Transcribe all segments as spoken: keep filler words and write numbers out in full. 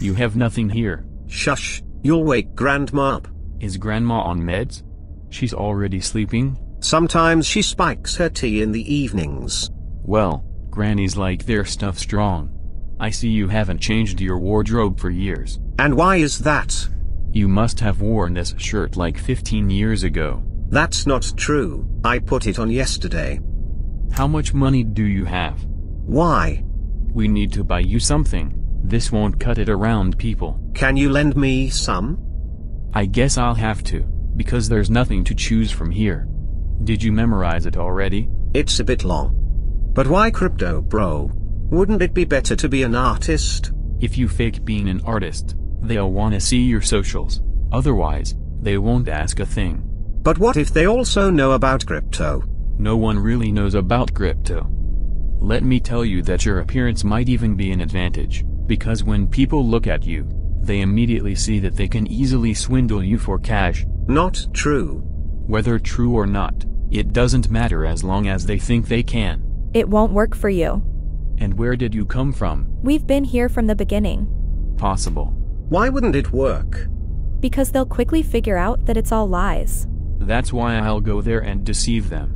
You have nothing here. Shush, you'll wake Grandma up. Is Grandma on meds? She's already sleeping? Sometimes she spikes her tea in the evenings. Well, grannies like their stuff strong. I see you haven't changed your wardrobe for years. And why is that? You must have worn this shirt like fifteen years ago. That's not true. I put it on yesterday. How much money do you have? Why? We need to buy you something. This won't cut it around people. Can you lend me some? I guess I'll have to, because there's nothing to choose from here. Did you memorize it already? It's a bit long. But why crypto, bro? Wouldn't it be better to be an artist? If you fake being an artist, they'll wanna see your socials. Otherwise, they won't ask a thing. But what if they also know about crypto? No one really knows about crypto. Let me tell you that your appearance might even be an advantage, because when people look at you, they immediately see that they can easily swindle you for cash. Not true. Whether true or not, it doesn't matter as long as they think they can. It won't work for you. And where did you come from? We've been here from the beginning. Possible. Why wouldn't it work? Because they'll quickly figure out that it's all lies. That's why I'll go there and deceive them.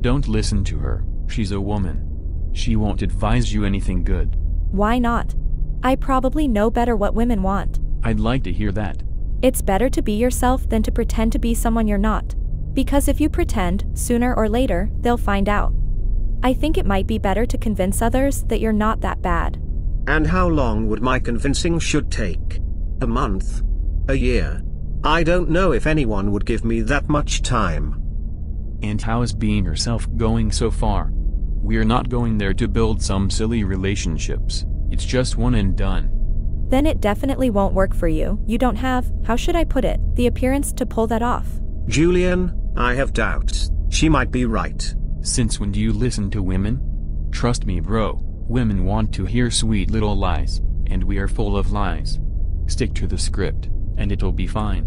Don't listen to her. She's a woman. She won't advise you anything good. Why not? I probably know better what women want. I'd like to hear that. It's better to be yourself than to pretend to be someone you're not. Because if you pretend, sooner or later, they'll find out. I think it might be better to convince others that you're not that bad. And how long would my convincing should take? A month? A year? I don't know if anyone would give me that much time. And how is being yourself going so far? We're not going there to build some silly relationships. It's just one and done. Then it definitely won't work for you. You don't have, how should I put it, the appearance to pull that off. Julian, I have doubts. She might be right. Since when do you listen to women? Trust me, bro, women want to hear sweet little lies, and we are full of lies. Stick to the script, and it'll be fine.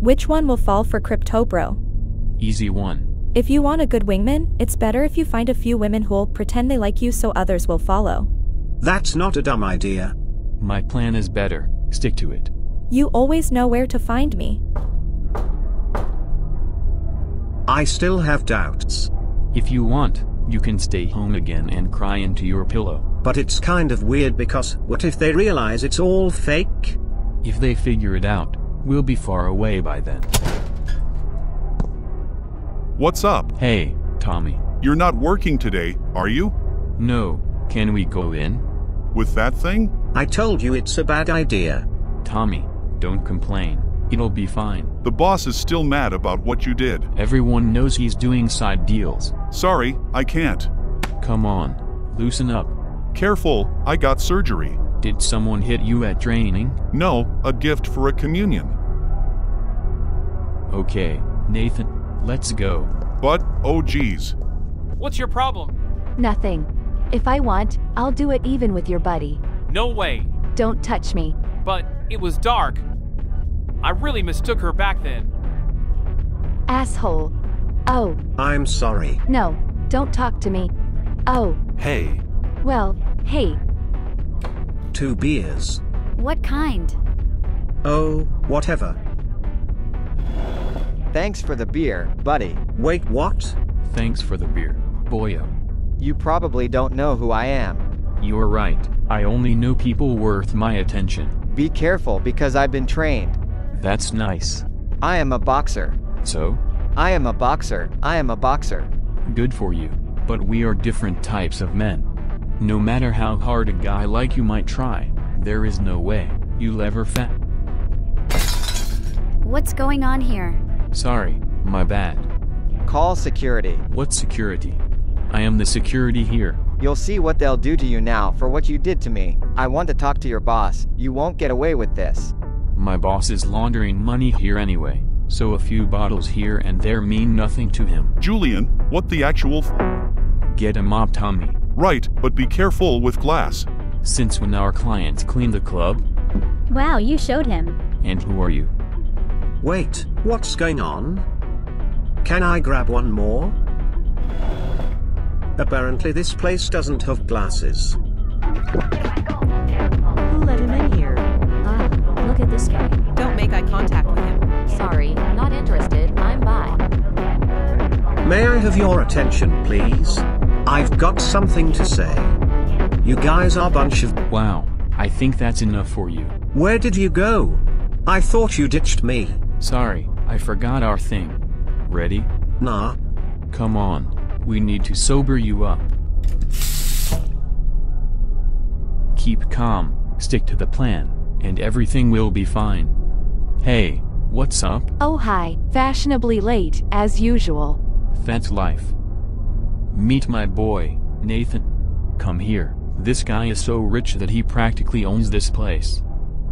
Which one will fall for crypto, bro? Easy one. If you want a good wingman, it's better if you find a few women who'll pretend they like you so others will follow. That's not a dumb idea. My plan is better. Stick to it. You always know where to find me. I still have doubts. If you want, you can stay home again and cry into your pillow. But it's kind of weird because what if they realize it's all fake? If they figure it out, we'll be far away by then. What's up? Hey, Tommy. You're not working today, are you? No. Can we go in? With that thing? I told you it's a bad idea. Tommy, don't complain. It'll be fine. The boss is still mad about what you did. Everyone knows he's doing side deals. Sorry, I can't. Come on, loosen up. Careful, I got surgery. Did someone hit you at training? No, a gift for a communion. Okay, Nathan, let's go. But, oh geez. What's your problem? Nothing. If I want, I'll do it even with your buddy. No way. Don't touch me. But, it was dark. I really mistook her back then. Asshole. Oh. I'm sorry. No, don't talk to me. Oh. Hey. Well, hey. Two beers. What kind? Oh, whatever. Thanks for the beer, buddy. Wait, what? Thanks for the beer, boyo. You probably don't know who I am. You're right. I only know people worth my attention. Be careful because I've been trained. That's nice. I am a boxer. So? I am a boxer. I am a boxer. Good for you. But we are different types of men. No matter how hard a guy like you might try, there is no way you'll ever fa- What's going on here? Sorry, my bad. Call security. What security? I am the security here. You'll see what they'll do to you now for what you did to me. I want to talk to your boss. You won't get away with this. My boss is laundering money here anyway, so a few bottles here and there mean nothing to him. Julian, what the actual f- Get him up, Tommy. Right, but be careful with glass. Since when our clients clean the club? Wow, you showed him. And who are you? Wait, what's going on? Can I grab one more? Apparently this place doesn't have glasses. Who let him in here? of your attention, please. I've got something to say. You guys are a bunch of— Wow, I think that's enough for you. Where did you go? I thought you ditched me. Sorry, I forgot our thing. Ready? Nah. Come on, we need to sober you up. Keep calm, stick to the plan, and everything will be fine. Hey, what's up? Oh hi, fashionably late, as usual. That's life. Meet my boy, Nathan. Come here. This guy is so rich that he practically owns this place.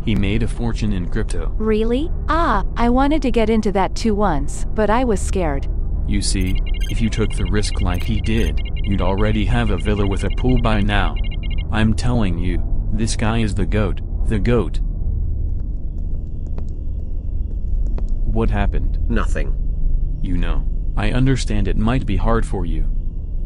He made a fortune in crypto. Really? Ah, I wanted to get into that too once, but I was scared. You see, if you took the risk like he did, you'd already have a villa with a pool by now. I'm telling you, this guy is the goat, the goat. What happened? Nothing. You know, I understand it might be hard for you.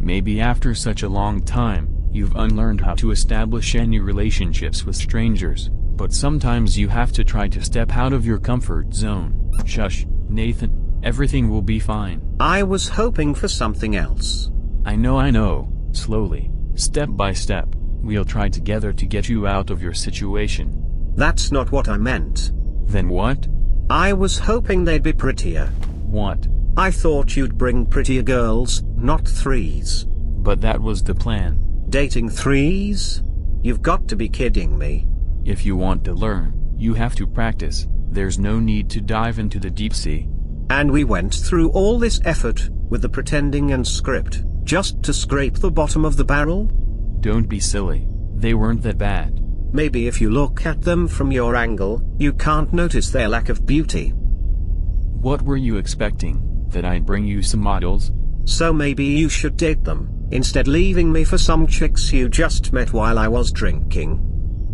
Maybe after such a long time, you've unlearned how to establish any relationships with strangers. But sometimes you have to try to step out of your comfort zone. Shush, Nathan, everything will be fine. I was hoping for something else. I know, I know. Slowly, step by step, we'll try together to get you out of your situation. That's not what I meant. Then what? I was hoping they'd be prettier. What? I thought you'd bring prettier girls, not threes. But that was the plan. Dating threes? You've got to be kidding me. If you want to learn, you have to practice. There's no need to dive into the deep sea. And we went through all this effort, with the pretending and script, just to scrape the bottom of the barrel? Don't be silly. They weren't that bad. Maybe if you look at them from your angle, you can't notice their lack of beauty. What were you expecting? That I'd bring you some models? So maybe you should date them, instead leaving me for some chicks you just met while I was drinking.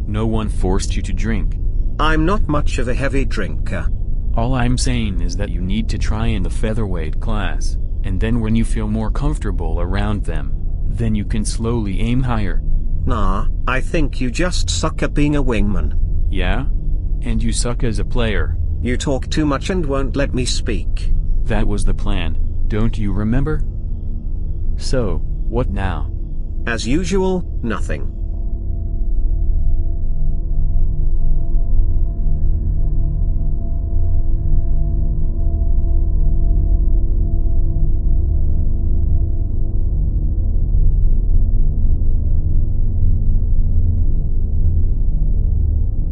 No one forced you to drink. I'm not much of a heavy drinker. All I'm saying is that you need to try in the featherweight class, and then when you feel more comfortable around them, then you can slowly aim higher. Nah, I think you just suck at being a wingman. Yeah? And you suck as a player. You talk too much and won't let me speak. That was the plan, don't you remember? So, what now? As usual, nothing.